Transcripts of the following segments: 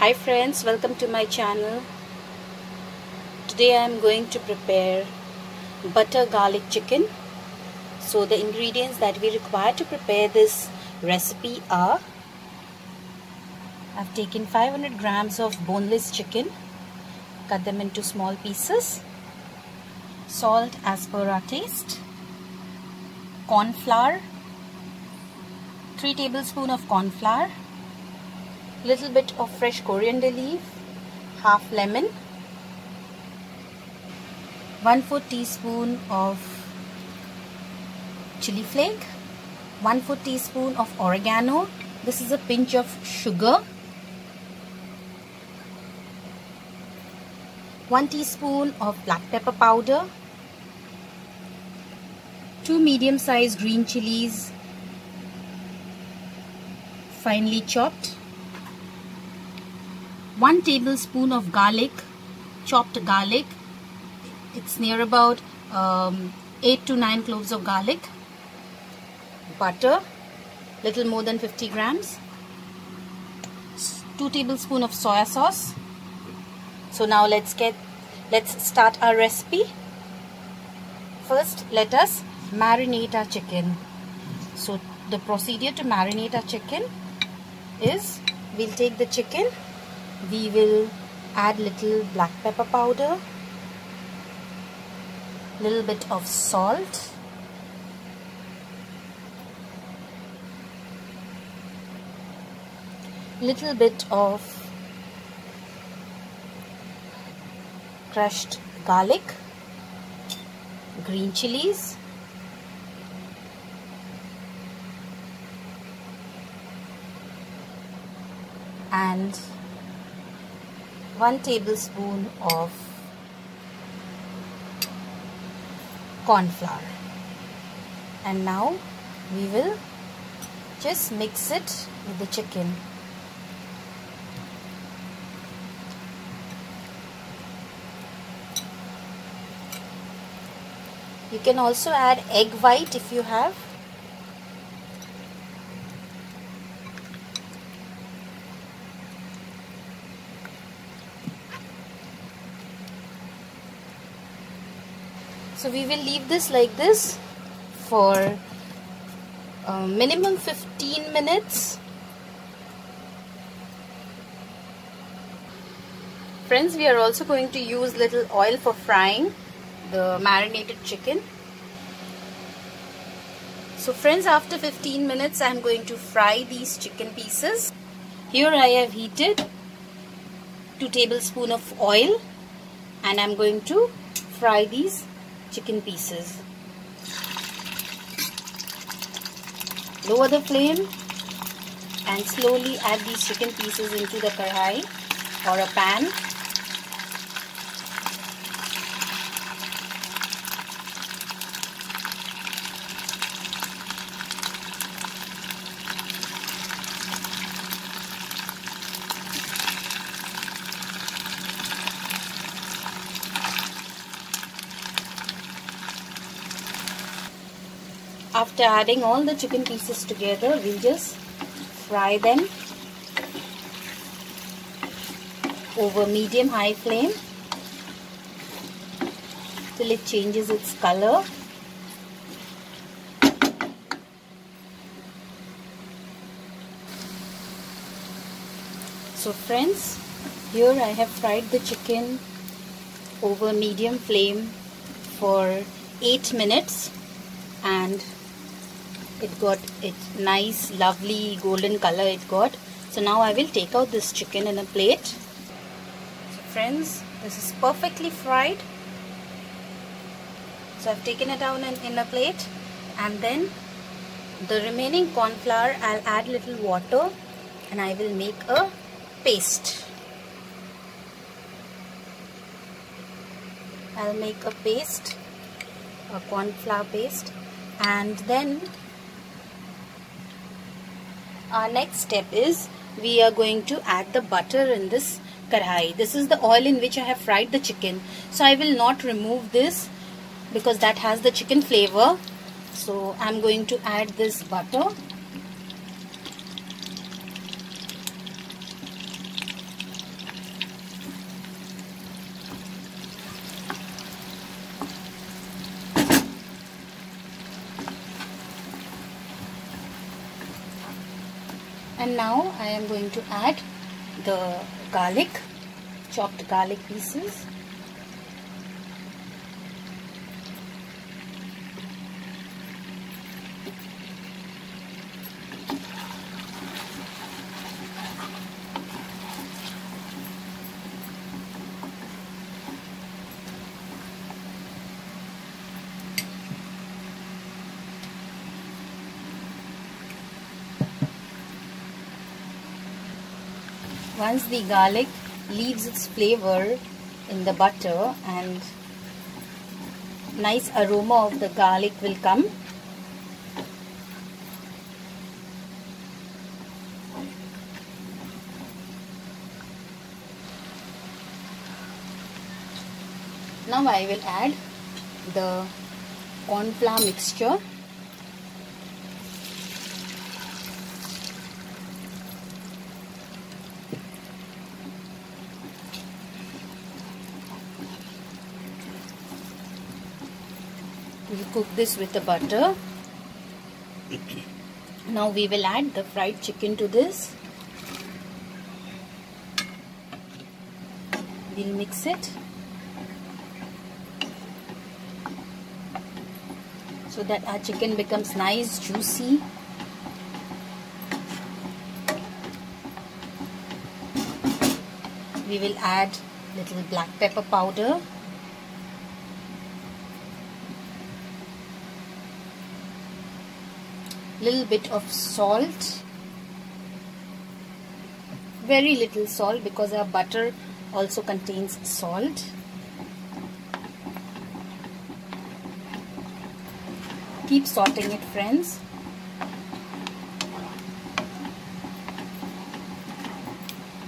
Hi friends, welcome to my channel. Today I am going to prepare butter garlic chicken. So the ingredients that we require to prepare this recipe are: I've taken 500 grams of boneless chicken, cut them into small pieces, salt as per our taste, corn flour, 3 tablespoons of corn flour, little bit of fresh coriander leaf, half lemon, 1/4 teaspoon of chili flake, 1/4 teaspoon of oregano. This is a pinch of sugar, 1 teaspoon of black pepper powder, 2 medium-sized green chilies finely chopped, 1 tablespoon of garlic, chopped garlic. It's near about 8 to 9 cloves of garlic, butter, little more than 50 grams, 2 tablespoons of soya sauce. So now let's start our recipe. First, let us marinate our chicken. So the procedure to marinate our chicken is, we'll take the chicken, we will add little black pepper powder, little bit of salt, little bit of crushed garlic, green chilies, and 1 tablespoon of corn flour. And now we will just mix it with the chicken. You can also add egg white if you have. So we will leave this like this for minimum 15 minutes. Friends, we are also going to use little oil for frying the marinated chicken. So friends, after 15 minutes, I am going to fry these chicken pieces. Here I have heated 2 tablespoons of oil and I am going to fry these chicken pieces. Lower the flame and slowly add these chicken pieces into the kadhai or a pan. After adding all the chicken pieces together, we'll just fry them over medium-high flame till it changes its color. So friends, here I have fried the chicken over medium flame for 8 minutes and it got its nice lovely golden color it got. So now I will take out this chicken in a plate. So friends, this is perfectly fried. So I've taken it down in a plate, and then the remaining corn flour, I'll add little water and I will make a paste. I'll make a paste, a corn flour paste, and then our next step is we are going to add the butter in this kadhai. This is the oil in which I have fried the chicken. So I will not remove this because that has the chicken flavor. So I am going to add this butter. And now I am going to add the garlic, chopped garlic pieces. Once the garlic leaves its flavor in the butter and nice aroma of the garlic will come. Now I will add the corn flour mixture. We'll cook this with the butter. Now we will add the fried chicken to this. We'll mix it so that our chicken becomes nice, juicy. We will add little black pepper powder. Little bit of salt, very little salt because our butter also contains salt. Keep sauteing it, friends.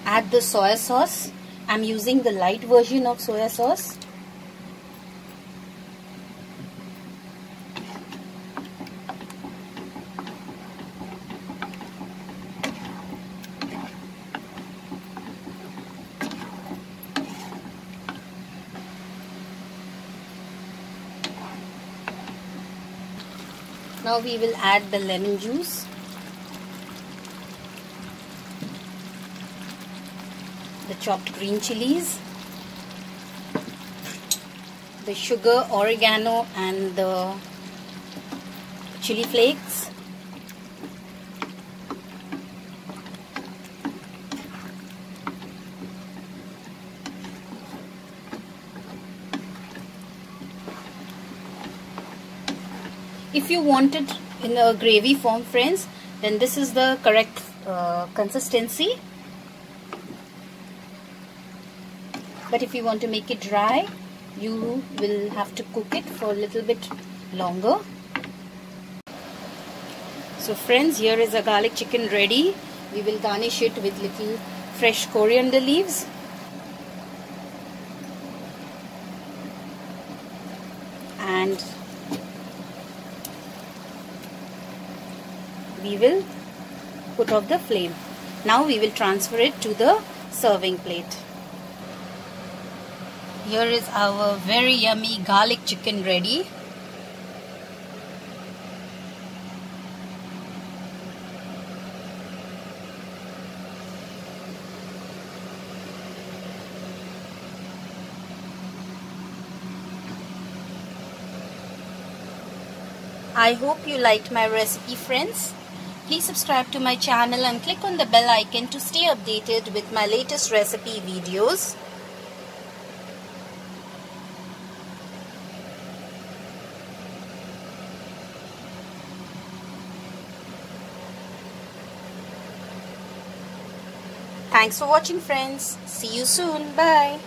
Add the soya sauce. I'm using the light version of soya sauce. Now we will add the lemon juice, the chopped green chilies, the sugar, oregano and the chili flakes. If you want it in a gravy form, friends, then this is the correct consistency. But if you want to make it dry, you will have to cook it for a little bit longer. So friends, here is a garlic chicken ready. We will garnish it with little fresh coriander leaves. And we will put off the flame. Now we will transfer it to the serving plate. Here is our very yummy garlic chicken ready. I hope you liked my recipe, friends. Please subscribe to my channel and click on the bell icon to stay updated with my latest recipe videos. Thanks for watching, friends. See you soon. Bye.